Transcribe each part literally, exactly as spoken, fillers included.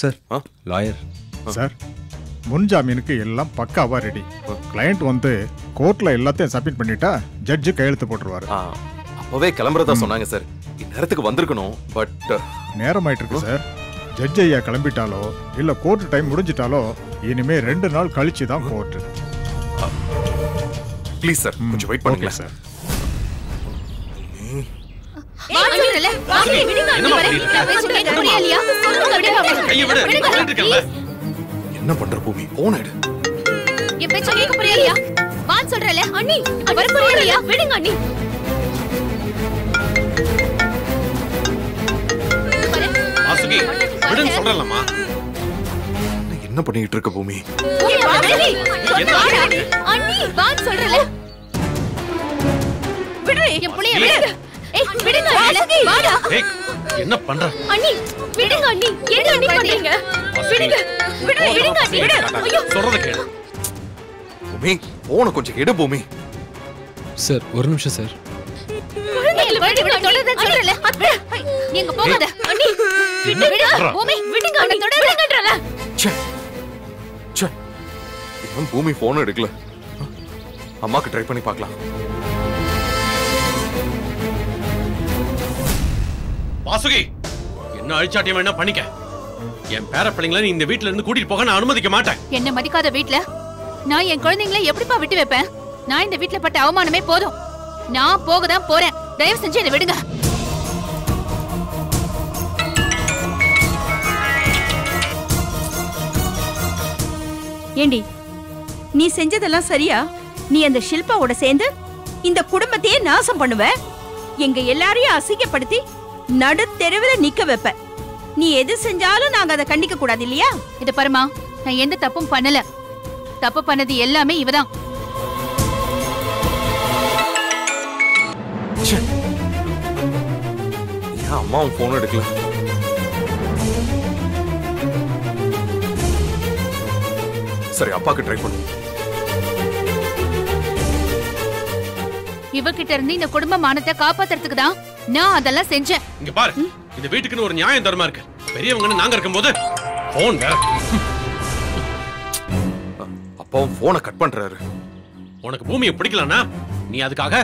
Sir, lawyer. Sir, முன்ஜாமீனுக்கு எல்லாம் பக்காவா ready. Client வந்து கோர்ட்ல எல்லாத்தையும் சப்மிட் பண்ணிட்டா ஜட்ஜ் கையெழுத்து போடுவாரு. அப்பவே கிளம்பறதா சொன்னாங்க சார். இந்நேரத்துக்கு வந்திருக்கணும். பட் நேரம் ஆயிட்டிருக்கு சார். ஜட்ஜ் ஐயா கிளம்பிட்டாலோ இல்ல கோர்ட் டைம் முடிஞ்சிட்டாலோ இனிமே ரெண்டு நாள் கழிச்சு தான் கோர்ட். ப்ளீஸ் சார் கொஞ்சம் வெயிட் பண்ணுங்க சார். என்ன பண்ற பூமி போன் எடு ஏ பேச்ச கேக்க புரியலையா வான் சொல்றல அண்ணி வர புரியலையா விடுங்க அண்ணி வாசுகி விடுன்னு சொல்றலமா என்ன பண்ணிட்டு இருக்க பூமி அண்ணி வான் சொல்றல விடு ஏ புளியே விடு ஏய் விடுங்க வாசுகி வாடா என்ன பண்ற அண்ணி விடுங்க அண்ணி என்ன அண்ணி பண்றீங்க விடுங்க விடு விடுங்க அண்ணி விடு ஐயோ சொல்றத கேளு பூமி போன் கொஞ்சம் எடு பூமி சார் ஒரு நிமிஷம் சார் இல்ல விடு விடு சொல்றத சொல்றல அண்ணி நீங்க போகாத அண்ணி விடு விடு பூமி விடுங்க அண்ணி தொடரங்கன்றல சே சே இவன் பூமி போன் எடுக்கல அம்மாக்கு ட்ரை பண்ணி பார்க்கலாம் வாசுகி என்ன அழிச்சாட்டியம் என்ன பண்ணிக்க என் பேர பிள்ளைங்களை நீ இந்த வீட்ல இருந்து கூட்டிட்டு போக நான் அனுமதிக்க மாட்டேன் என்ன மதிக்காத வீட்ல நான் என் குழந்தைங்களை எப்படிப்பா விட்டு வைப்பேன் நான் இந்த வீட்ல பட்ட அவமானமே போதும் நான் போக தான் போறேன் தயவு செஞ்சு என்னை விடுங்க ஏண்டி நீ செஞ்சதெல்லாம் சரியா நீ அந்த ஷில்பாவோட சேர்ந்து இந்த குடும்பத்தையே நாசம் பண்ணுவ எங்க எல்லாரையும் அசிங்கப்படுத்தி நடு தெருவில நிக்க வைப்ப நீ எது செஞ்சாலும் நாங்க அதை கண்டிக்க கூடாது இல்லையா இத பாருமா நான் எந்த தப்பும் பண்ணல தப்பு பண்ணது எல்லாமே இவதான் அம்மாவும் போன் எடுக்கல சரி அப்பாக்கு ட்ரை பண்ணு இவகிட்ட இருந்து இந்த குடும்ப மானத்தை காப்பாத்துறதுக்கு தான் நான் அதெல்லாம் செஞ்சேன் இங்க பாரு இந்த வீட்டுக்குன்னு ஒரு நியாயம் தர்மா இருக்கு பெரியவங்கன்னு நாங்க இருக்கும்போது போன் வேற அப்பாவும் போனை கட் பண்றாரு உனக்கு பூமியை பிடிக்கலன்னா நீ அதுக்காக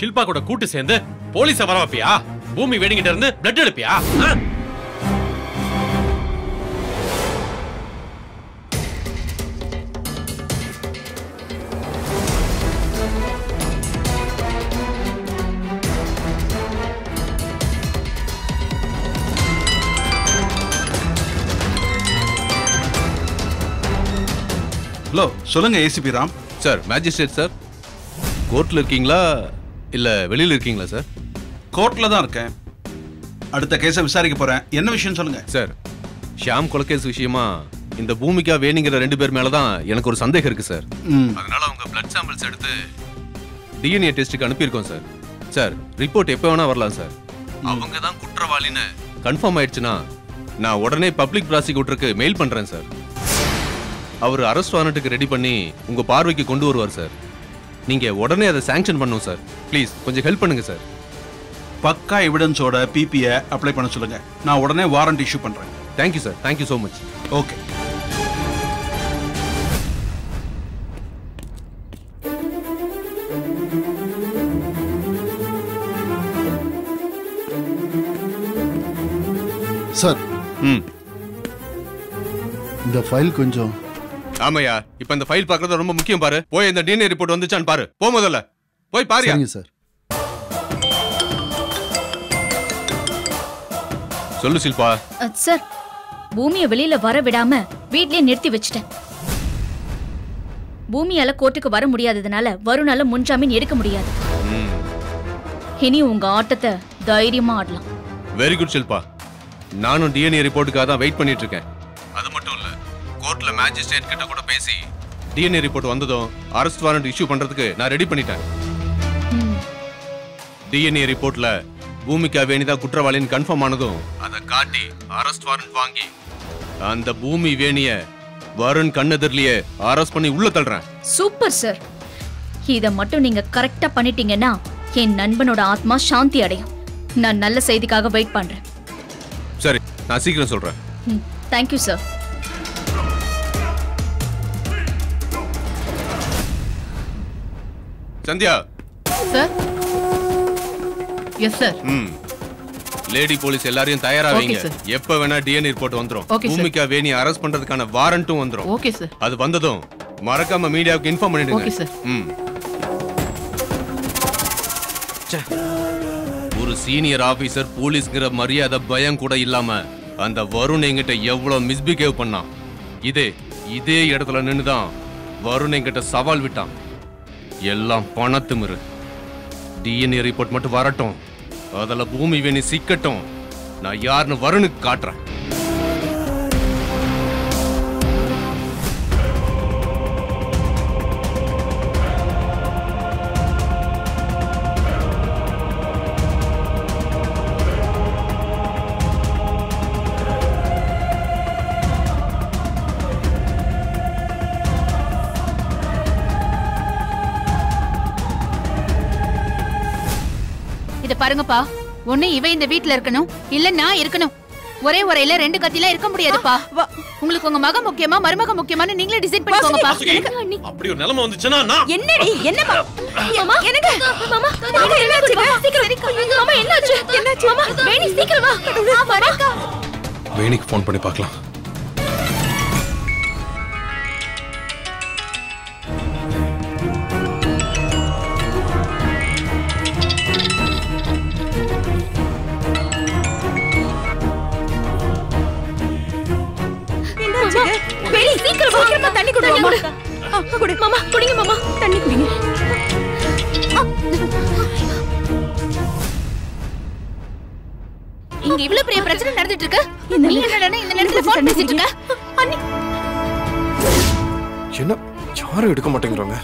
ஷில்பா கூட கூட்டு சேர்ந்து போலீஸ வர வைப்பியா பூமி வெடிங்கிட்ட இருந்து பிளட் எடுப்பியா ஹலோ சொல்லுங்க ACP Ram sir magistrate sir கோர்ட்டில் இருக்கீங்களா இல்லை வெளியில் இருக்கீங்களா சார் கோர்ட்டில் தான் இருக்கேன் அடுத்த கேஸை விசாரிக்க போகிறேன் என்ன விஷயம் சொல்லுங்கள் சார் ஷியாம் கொலைகேஸ் விஷயமா இந்த பூமிக்கா வேணுங்கிற ரெண்டு பேர் மேலே தான் எனக்கு ஒரு சந்தேகம் இருக்குது சார் அதனால் அவங்க பிளட் சாம்பிள்ஸ் எடுத்து டிஎன்ஏ டெஸ்ட்டுக்கு அனுப்பியிருக்கோம் சார் சார் ரிப்போர்ட் எப்போ வேணால் வரலாம் சார் அவங்க தான் குற்றவாளின்னு கன்ஃபார்ம் ஆயிடுச்சுன்னா நான் உடனே பப்ளிக் ப்ராசிக்யூட்டருக்கு மெயில் பண்ணுறேன் சார் அவர் அரெஸ்ட் வாரண்ட்டுக்கு ரெடி பண்ணி உங்க பார்வைக்கு கொண்டு வருவார் சார் நீங்க உடனே அதை சாங்ஷன் பண்ணுங்க சார் ப்ளீஸ் கொஞ்சம் ஹெல்ப் பண்ணுங்க சார் பக்கா எவிடன்ஸோட பிபிஐ அப்ளை பண்ண சொல்லுங்க நான் உடனே வாரண்ட் இஷ்யூ பண்றேன் thank you sir thank you so much okay sir ம் இந்த ஃபைல் கொஞ்சம் ஆமையா இப்போ இந்த ஃபைல் பார்க்கறது ரொம்ப முக்கியம் பாரு போய் இந்த டிஎன்ஏ ரிப்போர்ட் வந்துச்சான்னு பாரு போ முதல்ல போய் பாரு சரிங்க சார் சொல்லு சில்பா சார் பூமியை வெளியில வர விடாம வீட்லயே நிறுத்தி வச்சிட்டேன் பூமியால கோர்ட்டுக்கு வர முடியாததுனால வருணால முன்ஜாமீன் எடுக்க முடியாது இனி உங்க ஆட்டத்தை தைரியமா ஆடலாம் வெரி குட் சில்பா நானும் டிஎன்ஏ ரிப்போர்ட்டுக்காக தான் வெயிட் பண்ணிட்டு இருக்கேன் அது மட்டும் இல்ல கோர்ட்ல மேஜிஸ்ட்ரேட் கிட்ட கூட பேசி டிஎன்ஏ ரிப்போர்ட் வந்ததும் அரெஸ்ட் வாரண்ட் இஷ்யூ பண்றதுக்கு நான் ரெடி பண்ணிட்டேன் டிஎன்ஏ ரிப்போர்ட்ல பூமிகா வேணிதா குற்றவாளின்னு கன்ஃபார்ம் ஆனதும் அதை காட்டி அரெஸ்ட் வாரண்ட் வாங்கி அந்த பூமி வேணிய வருண் கண்ணெதிரிலேயே அரெஸ்ட் பண்ணி உள்ள தள்ளுறேன் சூப்பர் சார் இதை மட்டும் நீங்க கரெக்டா பண்ணிட்டீங்கன்னா என் நண்பனோட ஆத்மா சாந்தி அடையும் நான் நல்ல செய்திக்காக வெயிட் பண்றேன் சரி நான் சீக்கிரம் சொல்றேன் Thank you, sir. Sandhya. Sir? Yes, sir. Hmm. Lady police, எல்லாரையும் தயாரா வைங்க. எப்ப வேணா D N A report வந்துரும். பூமிகா வேணி அரெஸ்ட் பண்றதுக்கான வாரண்டும் வந்துரும். Okay sir. அது வந்ததும் மறக்காம மீடியாவுக்கு இன்ஃபார்ம் பண்ணிடுங்க. Okay sir. ம். ஒரு சீனியர் ஆபீசர் போலீஸ்ங்கற மரியாதை பயம் கூட இல்லாம அந்த வருண் என்கிட்ட எவ்வளவு மிஸ்பிஹேவ் பண்ணான். இதே இதே இடத்துல நின்னு தான் வருண் என்கிட்ட சவால் விட்டான். எல்லாம் பணத்துமிரு. D N A report மட்டும் வரட்டும். அதல பூமி வேணி சிக்கட்டும். நான் யார்னு வருணுக்கு காட்டுறேன். பாருங்கப்பா, ஒண்ணு இவ இந்த வீட்ல இருக்கணும், இல்ல நான் இருக்கணும். ஒரே ஒரையில ரெண்டு கத்தில இருக்க முடியாதுப்பா. உங்களுக்கு உங்க மகன் முக்கியமா மருமக முக்கியமான்னு நீங்களே டிசைட் பண்ணிக்கோங்கப்பா. அப்படி ஒரு நிலைமை வந்துச்சுனா நான் என்னடி என்னமா மாமா என்னங்க மாமா என்னாச்சு சீக்கிரம் மாமா என்னாச்சு என்னாச்சு மாமா வேணி சீக்கிரம் வா வரேன்க்கா. வேணிக்கு ஃபோன் பண்ணி பார்க்கலாம். மாமா குடிங்க மாமா தண்ணி குடிங்க. இங்க இவ்ளோ பெரிய பிரச்சனை நடந்துட்டு இருக்கு, நீங்க என்னடா இந்த நேரத்துல ஃபோன் பேசிட்டு இருக்க? அண்ணி என்ன யாரும் எடுக்க மாட்டேங்கறாங்க.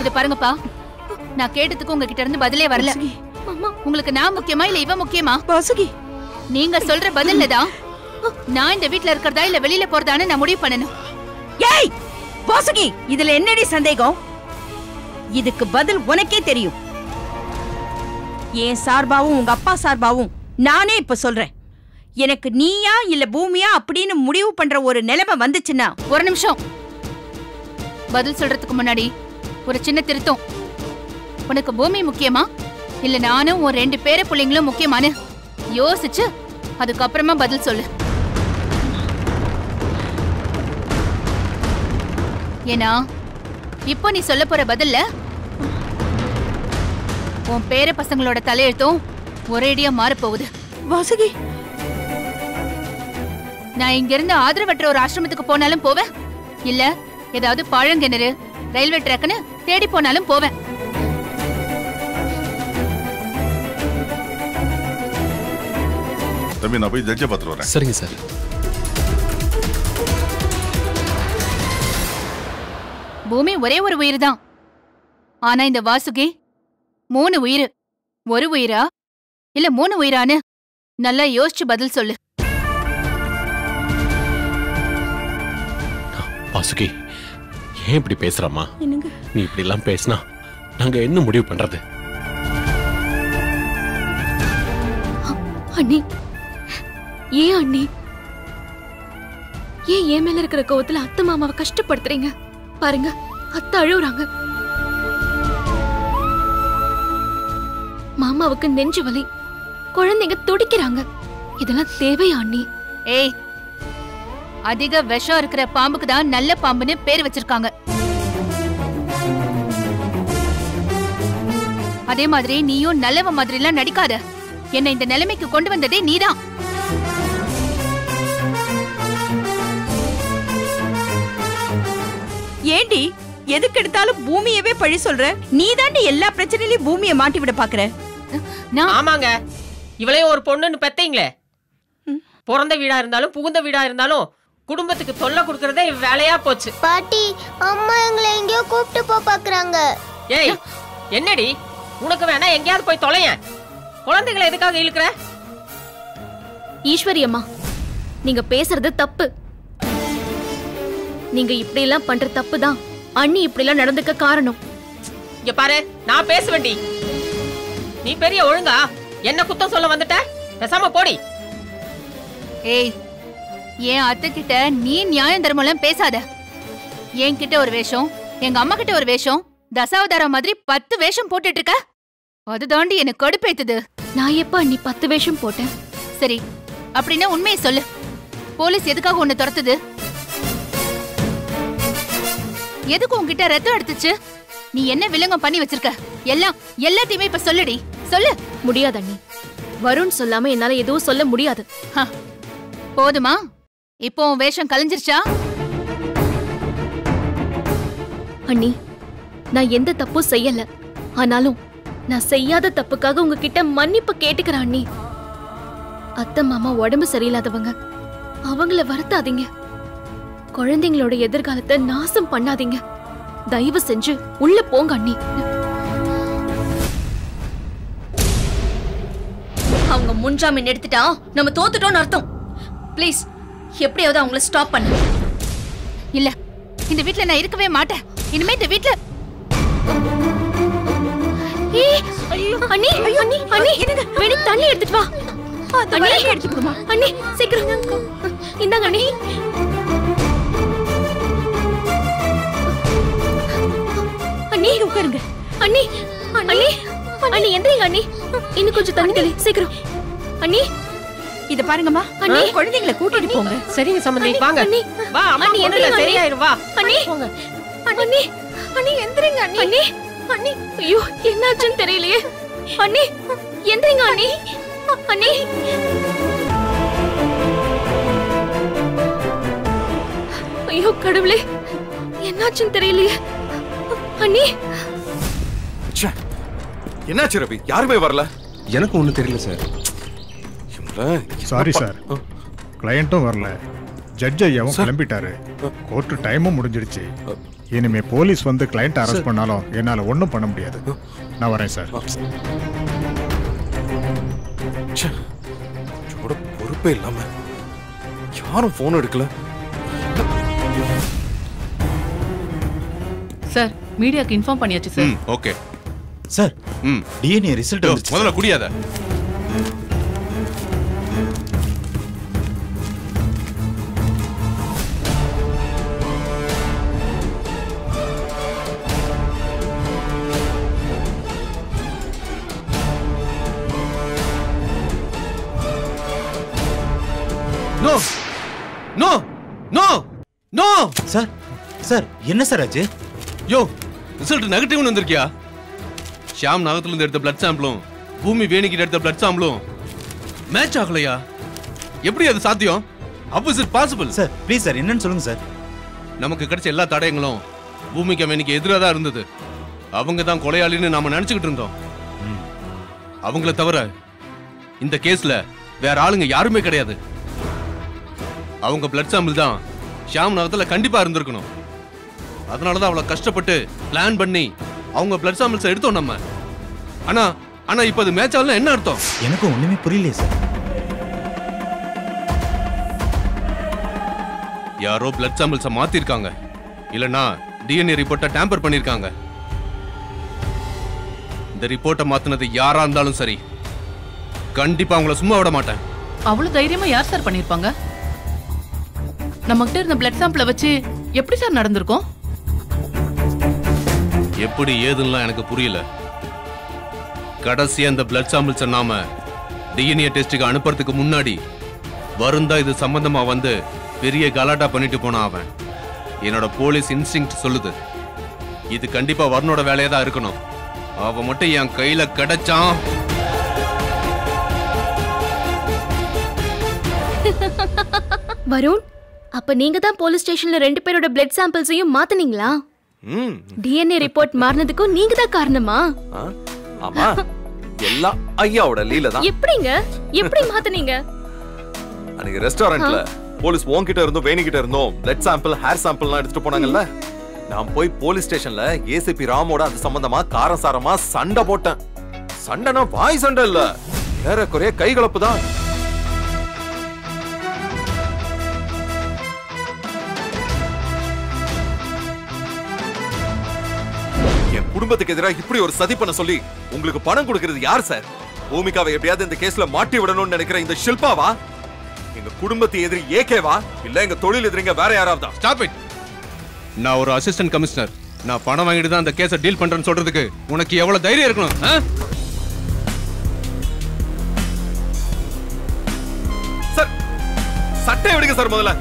இத பாருங்கப்பா, நான் கேட்டதுக்கு உங்க கிட்ட இருந்து பதிலே வரல. மாமா உங்களுக்கு நான் முக்கியமா இல்ல இவ முக்கியமா? வாசுகி நீங்க சொல்ற பதில்ல தான் நான் இந்த வீட்ல இருக்கறதா இல்ல வெளியில போறதான்னு நான் முடிவு பண்ணனும். ஏய் வாசுகி, இதுல என்னடி சந்தேகம்? இதுக்கு பதில் உனக்கே தெரியும். ஏன் சார்பாவும் உங்க அப்பா சார்பாவும் நானே இப்ப சொல்றேன். எனக்கு நீயா இல்ல பூமியா அப்படின்னு முடிவு பண்ற ஒரு நிலைமை வந்துச்சுன்னா. ஒரு நிமிஷம், பதில் சொல்றதுக்கு முன்னாடி ஒரு சின்ன திருத்தம். உனக்கு பூமி முக்கியமா இல்ல நானும் ஒரு ரெண்டு பேர பிள்ளைங்களும் முக்கியமானு யோசிச்சு அதுக்கப்புறமா பதில் சொல்லு. ஏன்னா இப்போ நீ சொல்ல போற பதில்ல உன் பேர பசங்களோட தலையெழுத்தும் ஒரேடியா மாறப்போகுது. வாசுகி நான் இங்கிருந்து ஆதரவற்ற ஒரு ஆசிரமத்துக்கு போனாலும் போவேன், இல்ல ஏதாவது பழங்கிணறு ரயில்வே ட்ராக்னு தேடி போனாலும் போவேன். தம்பி நான் போய் ஜட்ஜை பார்த்துட்டு வரேன். சரிங்க சார். பூமி ஒரே ஒரு உயிர் தான், ஆனா இந்த வாசுகி மூணு உயிர். ஒரு உயிரா இல்ல மூணு உயிரான்னு நல்லா யோசிச்சு பதில் சொல்லு. வாசுகி ஏன் இப்படி பேசுறம்மா? நீ இப்படி எல்லாம் பேசினா நாங்க என்ன முடிவு பண்றது? அண்ணி ஏன் அண்ணி ஏன் ஏன் மேல இருக்கிற கோவத்துல அத்தை மாமாவை கஷ்டப்படுத்துறீங்க? பாருங்க அத்தை அழுறாங்க, மாமாவுக்கு நெஞ்சு வலி, குழந்தைங்க துடிக்கிறாங்க. இதெல்லாம் தேவையா அண்ணி? ஏய் அதிக விஷம் இருக்கிற பாம்புக்கு தான் நல்ல பாம்புன்னு பேர் வச்சிருக்காங்க. அதே மாதிரி நீயும் நல்லவ மாதிரி எல்லாம் நடிக்காத. என்ன இந்த நிலைமைக்கு கொண்டு வந்ததே நீதான். ஏண்டி எதுக்கு எடுத்தாலும் பூமியவே பழி சொல்ற? நீ தான் எல்லா பிரச்சனையிலயும் பூமியை மாட்டி விட பாக்குற. ஆமாங்க, இவளே ஒரு பொண்ணுன்னு பெத்தீங்களே. பிறந்த வீடா இருந்தாலும் புகுந்த வீடா இருந்தாலும் குடும்பத்துக்கு தொல்லை கொடுக்கறதே இவ வேலையா போச்சு. பாட்டி அம்மா எங்களை எங்கயோ கூப்பிட்டு போ பாக்குறாங்க. ஏய் என்னடி உனக்கு வேணா எங்கயாவது போய் தொலையேன், குழந்தைகளை எதுக்காக இழுக்கிற? ஈஸ்வரி அம்மா நீங்க பேசுறது தப்பு. நீங்க இப்படி எல்லாம் பண்ற தப்பு தான் அண்ணி இப்படி எல்லாம் நடந்துக்க காரணம். இங்க பாரு நான் பேசுவேண்டி, நீ பெரிய ஒழுங்கா என்ன குத்தம் சொல்ல வந்துட்ட? பேசாம போடி. ஏய், ஏன் அத்தை கிட்ட நீ நியாயம் தர்மம்லாம் பேசாத. என் கிட்ட ஒரு வேஷம், எங்க அம்மா கிட்ட ஒரு வேஷம், தசாவதார மாதிரி பத்து வேஷம் போட்டுட்டு இருக்க. அது தாண்டி எனக்கு கடுப்பேத்துது. நான் எப்ப நீ பத்து வேஷம் போட்டேன்? சரி, அப்படின்னா உண்மையை சொல்லு. போலீஸ் எதுக்காக உன்னை துரத்துது? எதுக்கு உன்கிட்ட ரத்தம் எடுத்துச்சு? நீ என்ன விலங்கம் பண்ணி வச்சிருக்க? எல்லாம் எல்லாத்தையுமே இப்ப சொல்லுடி, சொல்லு. முடியாது அண்ணி, வருண் சொல்லாம என்னால எதுவும் சொல்ல முடியாது. போதுமா? இப்போ உன் வேஷம் கலைஞ்சிருச்சா? அண்ணி, நான் எந்த தப்பும் செய்யல. ஆனாலும் நான் செய்யாத தப்புக்காக உங்ககிட்ட மன்னிப்பு கேட்டுக்கிறேன் அண்ணி. அத்தை மாமா உடம்பு சரியில்லாதவங்க, அவங்கள வருத்தாதீங்க. குழந்தைங்களோட எதிர்காலத்தை நாசம் பண்ணாதீங்க. தயவு செஞ்சு உள்ள போங்க அண்ணி. அவங்க முன்ஜாமீன் எடுத்துட்டா நம்ம தோத்துட்டோம்னு அர்த்தம். பிளீஸ், எப்படியாவது அவங்கள ஸ்டாப் பண்ணு. இல்ல, இந்த வீட்டுல நான் இருக்கவே மாட்டேன் இனிமே. இந்த வீட்டுல கூட்டிட்டு போங்க. சரிங்க சம்பந்தி, வாங்க. அண்ணி, ஐயோ, என்னாச்சுன்னு தெரியலையே. அண்ணி, எந்திரிங்க அண்ணி. அண்ணி, ஐயோ கடவுளே, என்னாச்சுன்னு தெரியலையே. அண்ணி, என்னாச்சு ரவி? யாருமே வரல. எனக்கு ஒன்றும் தெரியல சார். சாரி சார், கிளையண்ட்டும் வரல, ஜட்ஜ் ஐயாவும் கிளம்பிட்டாரு. கோர்ட்டு டைமும் முடிஞ்சிடுச்சு. இனிமே போலீஸ் வந்து கிளையண்ட் அரெஸ்ட் பண்ணாலும் என்னால ஒண்ணும் பண்ண முடியாது. நான் வரேன் சார். பொறுப்பே இல்லாம யாரும் போன் எடுக்கல சார். மீடியாக்கு இன்ஃபார்ம் பண்ணியாச்சு சார். Okay sir. ம், டிஎன்ஏ ரிசல்ட் வந்துச்சு. முதல்ல குடியாத. சார், சார் என்ன சார் ஆச்சு? யோ, ரிசல்ட் நெகட்டிவ்னு வந்திருக்கியா? ஷாம் நாகத்திலிருந்து எடுத்த பிளட் சாம்பிளும் பூமி வேணிக்கிட்ட எடுத்த பிளட் சாம்பிளும் மேட்ச் ஆகலையா? எப்படி அது சாத்தியம்? Opposite possible sir. Please sir, என்னன்னு சொல்லுங்க சார். நமக்கு கிடைச்ச எல்லா தடயங்களும் பூமிக்கு வேணிக்கு எதிராக தான் இருந்தது. அவங்க தான் கொலையாளின்னு நாம நினைச்சுக்கிட்டு இருந்தோம். அவங்கள தவிர இந்த கேஸ்ல வேற ஆளுங்க யாருமே கிடையாது. அவங்க பிளட் சாம்பிள் தான் ஷாம் நகரத்தில் கண்டிப்பா இருந்திருக்கணும். அதனாலதான் அவளை கஷ்டப்பட்டு பிளான் பண்ணி அவங்க பிளட் சாம்பிள்ஸ் எடுத்தோம் நம்ம. ஆனா ஆனா இப்ப அது மேட்ச் ஆகல. என்ன அர்த்தம்? எனக்கு ஒண்ணுமே புரியலையே சார். யாரோ பிளட் சாம்பிள்ஸை மாத்திருக்காங்க, இல்லனா டிஎன்ஏ ரிப்போர்ட்டை டேம்பர் பண்ணிருக்காங்க. இந்த ரிப்போர்ட்டை மாத்தினது யாரா இருந்தாலும் சரி, கண்டிப்பா அவங்கள சும்மா விட மாட்டேன். அவ்வளவு தைரியமா யார் சார் பண்ணிருப்பாங்க? நம்மகிட்ட இருந்த பிளட் சாம்பிளை வச்சு எப்படி சார் நடந்திருக்கோம்? எப்படி ஏதுன்னா எனக்கு புரியல. கடைசியா அந்த பிளட் சாம்பிள்ஸை நாம டிஎன்ஏ டெஸ்ட்டுக்கு அனுப்புறதுக்கு முன்னாடி வருந்தா இது சம்பந்தமா வந்து பெரிய கலாட்டா பண்ணிட்டு போனான் அவன். என்னோட போலீஸ் இன்ஸ்டிங்க்ட் சொல்லுது, இது கண்டிப்பா வருணோட வேலையா தான் இருக்கணும். அவன் மட்டும் என் கையில கிடைச்சான். வருண், அப்ப நீங்க தான் போலீஸ் ஸ்டேஷன்ல ரெண்டு பேரோட பிளட் சாம்பிள்ஸையும் மாத்துனீங்களா? ம், டிஎன்ஏ ரிப்போர்ட் மாறினதுக்கு நீங்க தான் காரணமா? ஆமா, எல்லா ஐயாவோட லீல தான். எப்படிங்க, எப்படி மாத்துனீங்க? அன்னைக்கு ரெஸ்டாரன்ட்ல போலீஸ் உங்க கிட்ட இருந்தோ வேணி கிட்ட இருந்தோ பிளட் சாம்பிள், ஹேர் சாம்பிள்லாம் எடுத்துட்டு போனாங்கல்ல. நான் போய் போலீஸ் ஸ்டேஷன்ல ஏசிபி ராமோட அது சம்பந்தமா காரசாரமா சண்டை போட்டேன். சண்டைனா வாய் சண்டை இல்ல, ஏறக்குறைய கைகலப்பு தான். குடும்பத்துக்கு எதிராக இப்படி ஒரு சதி பண்ண சொல்லி உங்களுக்கு பணம் கொடுக்கிறது யார் சார்? பூமிகாவை எப்படியாவது இந்த கேஸ்ல மாட்டி விடணும்னு நினைக்கிற இந்த ஷில்பாவா? எங்க குடும்பத்து எதிரி ஏகேவா? இல்ல எங்க தொழில் எதிரிங்க வேற யாராவதா? Stop it. நான் ஒரு அசிஸ்டன்ட் கமிஷனர். நான் பணம் வாங்கிட்டு தான் அந்த கேஸை டீல் பண்றேன்னு சொல்றதுக்கு உனக்கு எவ்வளவு தைரியம் இருக்கணும்? சார், சட்டை எடுங்க சார் முதல்ல.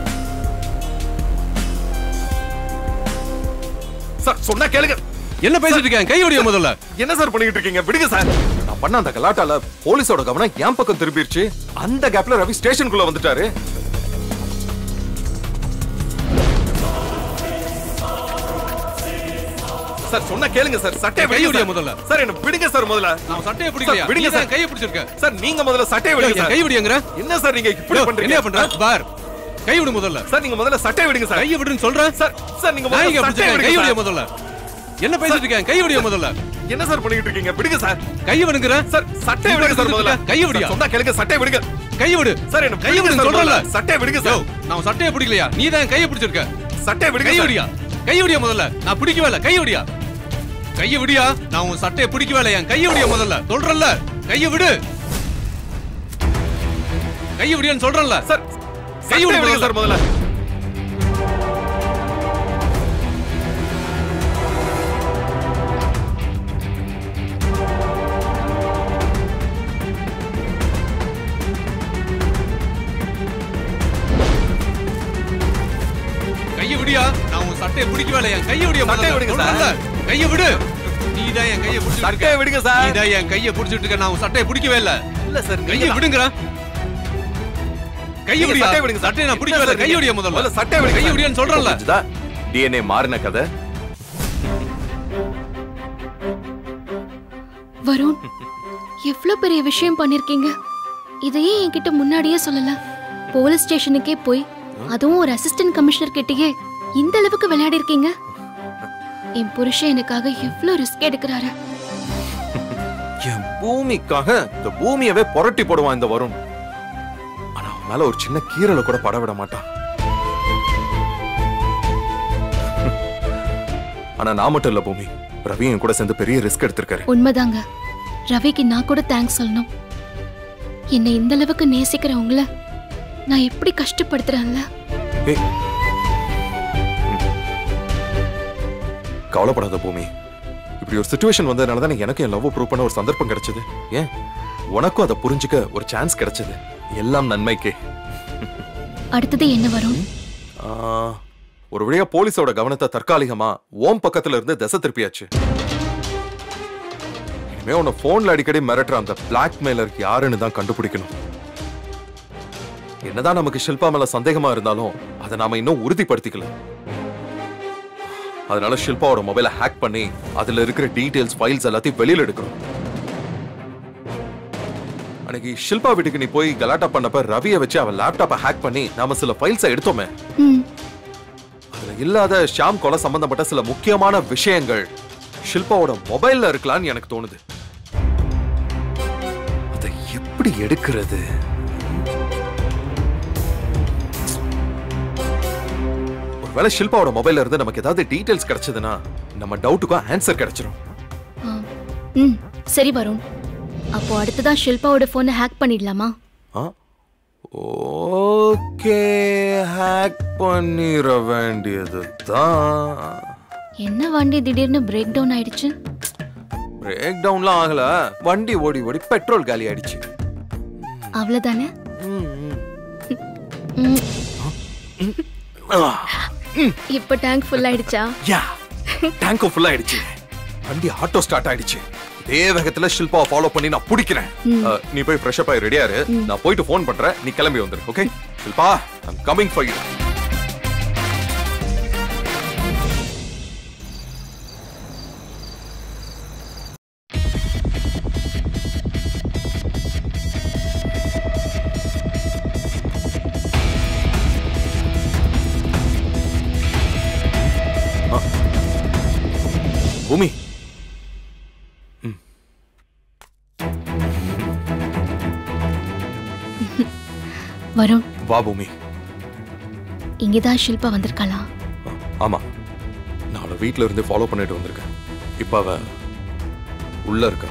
சார் சொன்னா கேளுங்க. என்ன பேசிட்டு இருக்கீங்க? கை ஓடிய முதல்ல. என்ன சார் பண்ணிட்டு இருக்கீங்க? விடுங்க சார். நான் பண்ண அந்த கலாட்டால போலீஸோட கவனம் என் பக்கம் திரும்பிடுச்சு. அந்த கேப்ல ரவி ஸ்டேஷனுக்குள்ள வந்துட்டாரு. சார் சொன்னா கேளுங்க சார். சட்டை கை ஓடிய முதல்ல. சார் என்ன விடுங்க சார் முதல்ல. நான் சட்டையை பிடிக்கல. விடுங்க சார். கையை பிடிச்சிருக்கேன். சார் நீங்க முதல்ல சட்டையை விடுங்க சார். கை ஓடிங்கற. என்ன சார் நீங்க இப்படி பண்றீங்க? என்ன பண்றீங்க? பார். கை ஓடு முதல்ல. சார் நீங்க முதல்ல சட்டையை விடுங்க சார். கையை விடுன்னு சொல்றேன். சார் சார் நீங்க முதல்ல சட்டையை விடுங்க. கை ஓடிய முதல்ல. என்ன பேசிட்டு இருக்கீங்க? கை ஓடிய முதல்ல. என்ன சார் பண்ணிட்டு இருக்கீங்க? விடுங்க சார். கை விடுங்கற. சார் சட்டை விடுங்க சார் முதல்ல. கை ஓடியா. சொன்னா கேளுங்க. சட்டை விடுங்க. கை ஓடு. சார் என்ன கை ஓடுன்னு சொல்றல. சட்டை விடுங்க சார். நான் சட்டையை பிடிக்கலையா? நீ தான் கையை பிடிச்சிருக்க. சட்டை விடுங்க. கை ஓடியா. கை ஓடிய முதல்ல. நான் பிடிக்கவே இல்ல. கை ஓடியா. கை ஓடியா. நான் உன் சட்டையை பிடிக்கவே இல்ல. என் கை ஓடிய முதல்ல. சொல்றல. கை விடு. கை ஓடியான்னு சொல்றல. சார் கை ஓடுங்க சார் முதல்ல. சட்டை பிடிக்கவேல. என் கையை விடு. சட்டை விடுங்க சார். கையை விடு. நீ தான் என் கையை பிடிச்சிட்டு இருக்க. சட்டை விடுங்க சார். நீ தான் என் கையை பிடிச்சிட்டு இருக்க. நான் சட்டை பிடிக்கவே இல்ல. இல்ல சார் கையை விடுங்கற. கையை விடு. சட்டை விடுங்க. சட்டை நான் பிடிக்கவேல. கையை விடு முதல்ல. இல்ல சட்டை விடு. கையை விடுன்னு சொல்றல. டிஎன்ஏ மாறின கதை. வருண் எவ்வளவு பெரிய விஷயம் பண்ணிருக்கீங்க. இதையே என்கிட்ட முன்னாடியே சொல்லல. போலீஸ் ஸ்டேஷனுக்கே போய் அதுவும் ஒரு அசிஸ்டன்ட் கமிஷனர் கிட்டயே இந்த அளவுக்கு விளையாடி இருக்கீங்க. என் புருஷன் எனக்காக எவ்வளவு ரிஸ்க் எடுக்கிறாரு. என் பூமிக்காக இந்த பூமியவே புரட்டி போடுவான் இந்த வருண். ஆனா அவனால ஒரு சின்ன கீரலை கூட பட விட மாட்டான். ஆனா நான் மட்டும் இல்ல பூமி, ரவி என் கூட சேர்ந்து பெரிய ரிஸ்க் எடுத்திருக்காரு. உண்மைதாங்க. ரவிக்கு நான் கூட தேங்க்ஸ் சொல்லணும். என்னை இந்த அளவுக்கு நேசிக்கிறவங்களை நான் எப்படி கஷ்டப்படுத்துறேன்ல. கவலைப்படாத பூமி, இப்படி ஒரு சிச்சுவேஷன் வந்ததுனால தான் எனக்கு என் லவ் ப்ரூவ் பண்ண ஒரு சந்தர்ப்பம் கிடைச்சது. ஏன் உனக்கும் அதை புரிஞ்சுக்க ஒரு சான்ஸ் கிடைச்சது. எல்லாம் நன்மைக்கு. அடுத்தது என்ன வரும்? ஒரு வழியா போலீஸோட கவனத்தை தற்காலிகமா ஓம் பக்கத்துல இருந்து திசை திருப்பியாச்சு. இனிமே உன்னை போன்ல அடிக்கடி மிரட்டுற அந்த பிளாக்மெயிலருக்கு யாருன்னு தான் கண்டுபிடிக்கணும். என்னதான் நமக்கு ஷில்பா மேல சந்தேகமா இருந்தாலும் அதை நாம இன்னும் உறுதிப்படுத்திக்கல. அதனால ஷில்பாவோட மொபைலை ஹேக் பண்ணி அதுல இருக்கிற டீடைல்ஸ் ஃபைல்ஸ் எல்லாத்தையும் வெளியில எடுக்கணும். அன்னைக்கு ஷில்பா வீட்டுக்கு நீ போய் கலாட்டா பண்ணப்ப ரவியை வச்சு அவன் லேப்டாப்பை ஹேக் பண்ணி நாம சில ஃபைல்ஸை எடுத்தோமே. அதுல இல்லாத ஷாம் கொலை சம்பந்தப்பட்ட சில முக்கியமான விஷயங்கள் ஷில்பாவோட மொபைல்ல இருக்கலாம்னு எனக்கு தோணுது. அதை எப்படி எடுக்கிறது? வேலை ஷில்பாவோட மொபைல்ல இருந்து நமக்கு ஏதாவது டீடைல்ஸ் கிடைச்சதுன்னா நம்ம டவுட்டுக்கு ஆன்சர் கிடைச்சிரும். ம் சரி வரும். அப்போ அடுத்து தான் ஷில்பாவோட ஃபோனை ஹேக் பண்ணிடலாமா? ஓகே, ஹேக் பண்ணிர வேண்டியது தான். என்ன வண்டி திடீர்னு பிரேக் டவுன் ஆயிடுச்சு? பிரேக் டவுன்லாம் ஆகல. வண்டி ஓடி ஓடி பெட்ரோல் காலி ஆயிடுச்சு. அவ்வளவுதானே? இப்ப டேங்க் ஃபுல் ஆயிடுச்சா? யா, டேங்க் ஃபுல் ஆயிடுச்சு. வண்டி ஆட்டோ ஸ்டார்ட் ஆயிடுச்சு. இதே வேகத்துல ஷில்பா ஃபாலோ பண்ணி நான் புடிக்கிறேன். நீ போய் ஃப்ரெஷ் அப் ஆயி ரெடி ஆயிரு. நான் போயிட்டு ஃபோன் பண்றேன். நீ கிளம்பி வந்துரு. Okay Shilpa, I am coming for you. Bhoomi, Varun வா. பூமி, இங்கதான் ஷில்பா வந்திருக்காளா? ஆமா, நான் அவளை வீட்டுல இருந்து ஃபாலோ பண்ணிட்டு வந்திருக்கேன். இப்ப அவ உள்ள இருக்கா?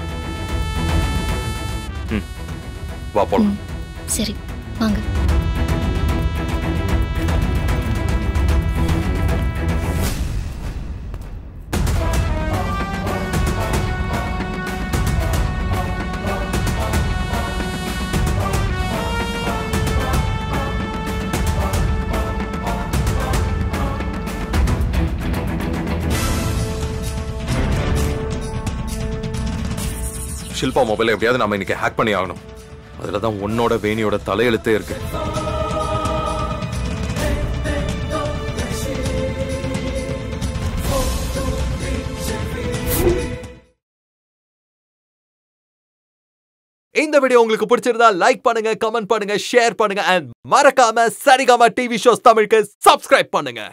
வா போலாம். சரி வாங்க. சில்பா மொபைலை எப்படியாவது நாம இன்னைக்கு ஹேக் பண்ணி ஆகணும். அதுல தான் உன்னோட வேணியோட தலையெழுத்தே இருக்கு. இந்த வீடியோ உங்களுக்கு பிடிச்சிருந்தா லைக் பண்ணுங்க, கமெண்ட் பண்ணுங்க, ஷேர் பண்ணுங்க, அண்ட் மறக்காம சரிகமா டிவி ஷோஸ் தமிழுக்கு சப்ஸ்கிரைப் பண்ணுங்க.